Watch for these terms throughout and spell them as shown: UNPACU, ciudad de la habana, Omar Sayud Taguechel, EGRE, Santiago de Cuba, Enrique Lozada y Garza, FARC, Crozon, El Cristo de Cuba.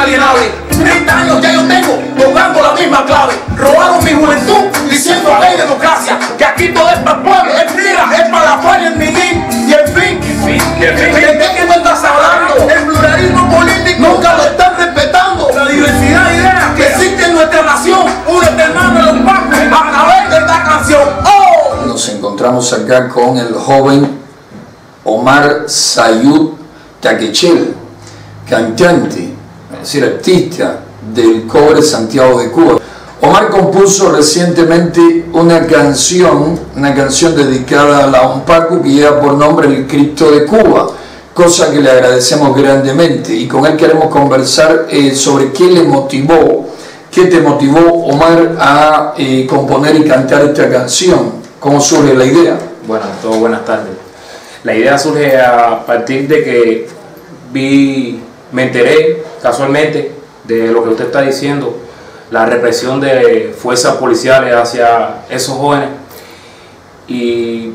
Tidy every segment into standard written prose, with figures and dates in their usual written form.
inalienable. 30 años ya yo tengo tocando la misma clave. Robaron mi juventud diciendo que hay democracia, que aquí todo es para el pueblo, es tira, es para la falla, es minín y el fin. ¿De qué me estás hablando? El pluralismo político nunca lo están respetando. La diversidad de ideas que existe en nuestra nación. Únete, hermano, a los pacos a través de esta canción. ¡Oh! Nos encontramos acá con el joven Omar Sayud Taguechel, cantante, es decir, artista del cobre Santiago de Cuba. Omar compuso recientemente una canción dedicada a la UNPACU que lleva por nombre El Cristo de Cuba, cosa que le agradecemos grandemente, y con él queremos conversar sobre qué le motivó, qué te motivó, Omar, a componer y cantar esta canción. ¿Cómo surge la idea? Bueno, todo buenas tardes. La idea surge a partir de que me enteré casualmente de lo que usted está diciendo, la represión de fuerzas policiales hacia esos jóvenes, y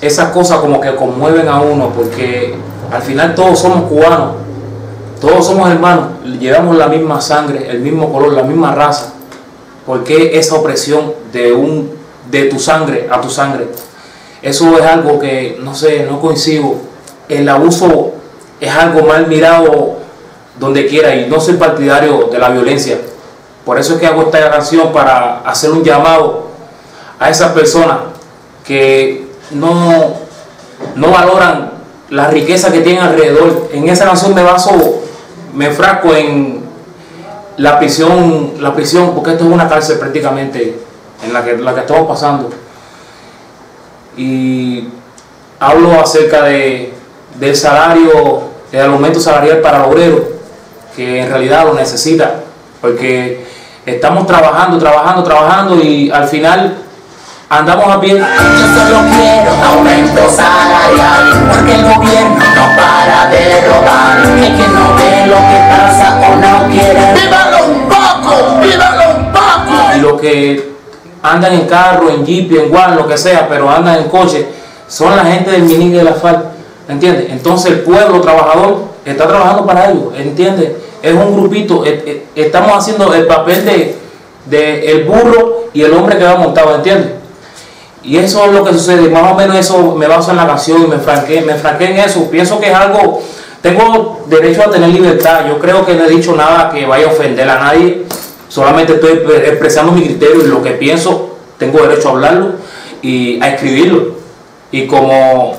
esas cosas como que conmueven a uno, porque al final todos somos cubanos, todos somos hermanos, llevamos la misma sangre, el mismo color, la misma raza. ¿Por qué esa opresión de tu sangre a tu sangre? Eso es algo que, no sé, no coincido. El abuso es algo mal mirado donde quiera, y no soy partidario de la violencia. Por eso es que hago esta canción, para hacer un llamado a esas personas que no valoran la riqueza que tienen alrededor. En esa canción me enfrasco en la prisión, porque esto es una cárcel prácticamente en la que estamos pasando. Y hablo acerca del salario, del aumento salarial para el obrero, que en realidad lo necesita, porque estamos trabajando y al final andamos a pie. Yo solo quiero aumento salarial, porque el gobierno no para de robar. Es que no ve lo que pasa o no quiere. ¡Vívalo un poco! ¡Vívalo un poco! Y los que andan en carro, en jeep, en guan, lo que sea, pero andan en coche, son la gente del minín y de la FARC, ¿entiendes? Entonces el pueblo trabajador está trabajando para ellos, ¿entiendes? Es un grupito, estamos haciendo el papel de el burro y el hombre que va montado, ¿entiendes? Y eso es lo que sucede, más o menos eso me baso en la canción, y me franqué en eso. Pienso que es algo, tengo derecho a tener libertad, yo creo que no he dicho nada que vaya a ofender a nadie, solamente estoy expresando mi criterio y lo que pienso. Tengo derecho a hablarlo y a escribirlo, y como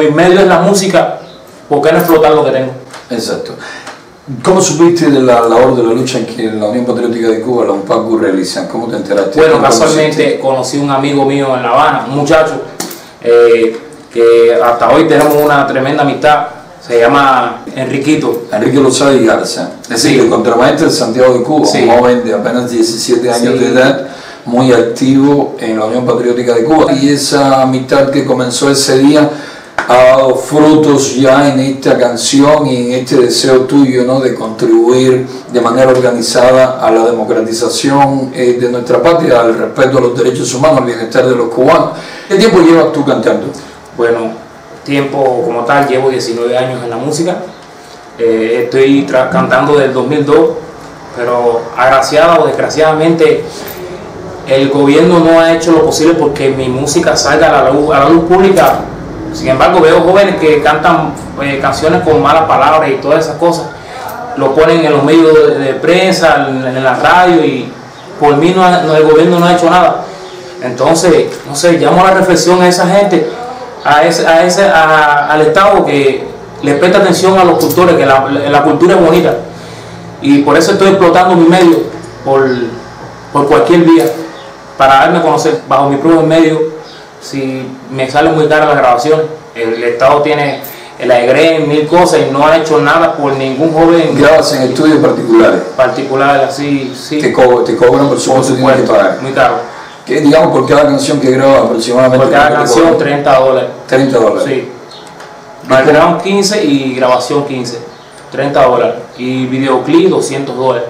mi medio es la música, ¿por qué no explotar lo que tengo? Exacto. ¿Cómo supiste de la labor de la lucha en que la Unión Patriótica de Cuba, la UNPACU, realizan? ¿Cómo te enteraste? Bueno, casualmente conocí a un amigo mío en La Habana, un muchacho que hasta hoy tenemos una tremenda amistad. Se llama Enriquito. Enrique Lozada y Garza. Es decir, el contramaestre de Santiago de Cuba, sí. Un joven de apenas 17 años de edad, muy activo en la Unión Patriótica de Cuba. Y esa amistad que comenzó ese día ha dado frutos ya en esta canción y en este deseo tuyo, ¿no?, de contribuir de manera organizada a la democratización de nuestra patria, al respeto a los derechos humanos, al bienestar de los cubanos. ¿Qué tiempo llevas tú cantando? Bueno, tiempo como tal, llevo 19 años en la música. Estoy cantando desde el 2002, pero agraciado o desgraciadamente el gobierno no ha hecho lo posible porque mi música salga a la luz pública. Sin embargo, veo jóvenes que cantan canciones con malas palabras y todas esas cosas. Lo ponen en los medios de prensa, en la radio, y por mí el gobierno no ha hecho nada. Entonces, no sé, llamo a la reflexión a esa gente, al Estado, que le preste atención a los cultores, que la cultura es bonita. Y por eso estoy explotando mi medio por cualquier vía, para darme a conocer bajo mi propio medio. Si me sale muy cara las grabaciones, el Estado tiene la EGRE, 1000 cosas, y no ha hecho nada por ningún joven. ¿Grabas en estudios particulares? Particulares, así, sí. Te cobran, por supuesto, tienes que pagar. Muy caro. ¿Qué, digamos, por cada canción que grabas aproximadamente? Por cada canción, $30. $30. Sí. Background $15 y grabación $15. $30. Y videoclip $200.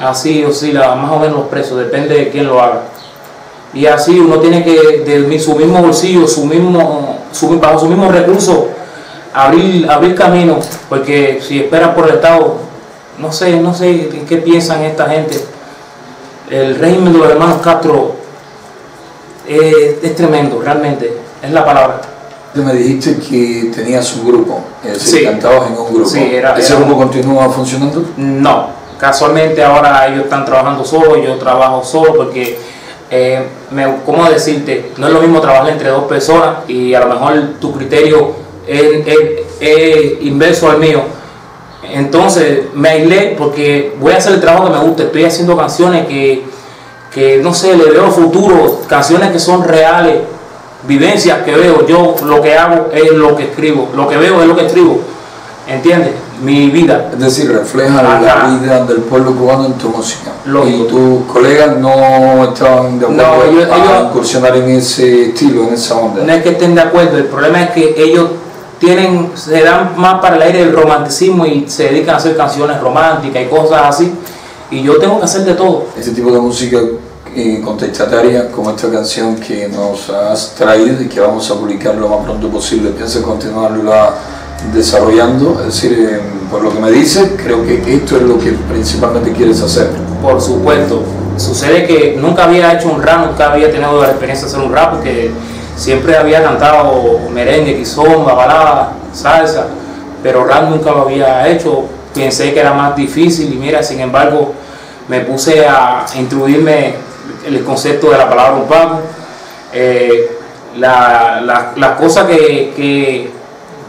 Así oscila más o menos los precios, depende de quién lo haga. Y así uno tiene que, de su mismo bolsillo, bajo su mismo recurso, abrir camino, porque si esperas por el Estado, No sé en qué piensan esta gente. El régimen de los hermanos Castro es tremendo, realmente, es la palabra. Tú me dijiste que tenías un grupo, es decir, sí, cantabas en un grupo. Sí, ¿ese grupo continúa funcionando? No, casualmente ahora ellos están trabajando solos, yo trabajo solo porque, ¿cómo decirte? No es lo mismo trabajar entre dos personas y a lo mejor tu criterio es inverso al mío. Entonces me aislé porque voy a hacer el trabajo que me gusta, estoy haciendo canciones que no sé, le veo futuro, canciones que son reales, vivencias que veo. Yo lo que hago es lo que escribo, lo que veo es lo que escribo, ¿entiendes? Mi vida. Es decir, refleja la vida del pueblo cubano en tu música. Lógico. ¿Y tus colegas no estaban de acuerdo a incursionar en ese estilo, en esa onda? No es que estén de acuerdo, el problema es que ellos se dan más para el aire del romanticismo y se dedican a hacer canciones románticas y cosas así, y yo tengo que hacer de todo. Este tipo de música contestataria como esta canción que nos has traído y que vamos a publicar lo más pronto posible, ¿piensas continuarla desarrollando? Es decir, por lo que me dices, creo que esto es lo que principalmente quieres hacer. Por supuesto. Sucede que nunca había hecho un rap, nunca había tenido la experiencia de hacer un rap, porque siempre había cantado merengue, quizomba, balada, salsa, pero rap nunca lo había hecho. Pensé que era más difícil y mira, sin embargo, me puse a introducirme el concepto de la palabra UNPACU, las cosas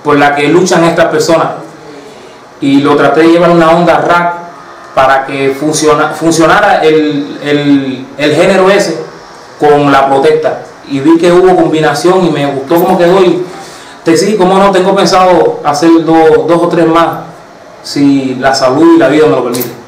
por las que luchan estas personas, y lo traté de llevar una onda rap para que funcionara el género ese con la protesta. Y vi que hubo combinación y me gustó cómo quedó, y te sí, cómo no, tengo pensado hacer dos o tres más si la salud y la vida me lo permiten.